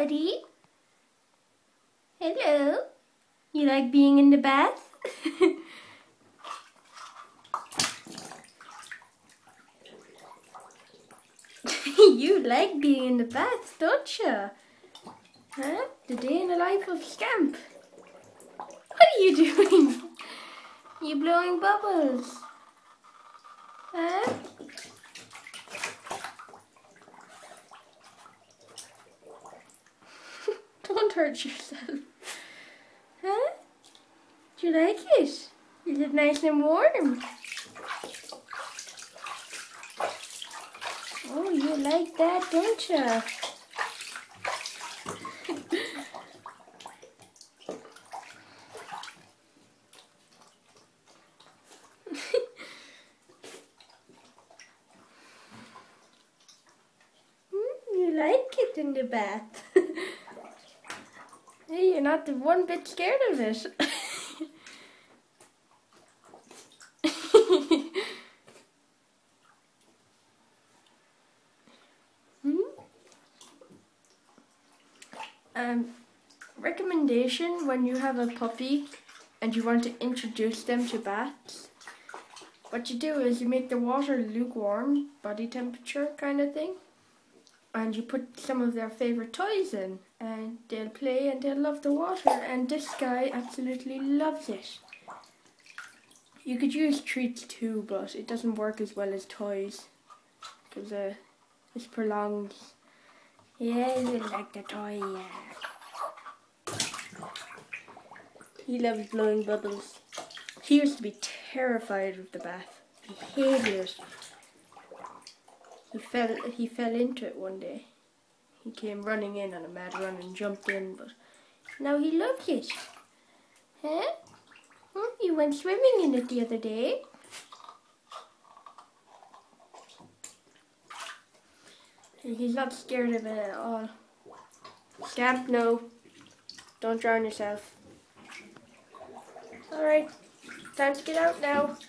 buddy. Hello. You like being in the bath? You like being in the bath, don't you? Huh? The day in the life of Scamp. What are you doing? You're blowing bubbles. Huh? Don't hurt yourself. Huh? Do you like it? Is it nice and warm? Oh, you like that, don't you? You like it in the bath. Hey, you're not one bit scared of it. Recommendation when you have a puppy and you want to introduce them to baths. What you do is you make the water lukewarm, body temperature kind of thing, and you put some of their favorite toys in, and they'll play and they'll love the water, and this guy absolutely loves it. You could use treats too, but it doesn't work as well as toys because it's prolonged. Yeah, you like the toy, yeah. He loves blowing bubbles. He used to be terrified of the bath. He hated it. He fell into it one day. He came running in on a mad run and jumped in, but now he loves it. Huh? You went swimming in it the other day. He's not scared of it at all. Scamp, no. Don't drown yourself. Alright, time to get out now.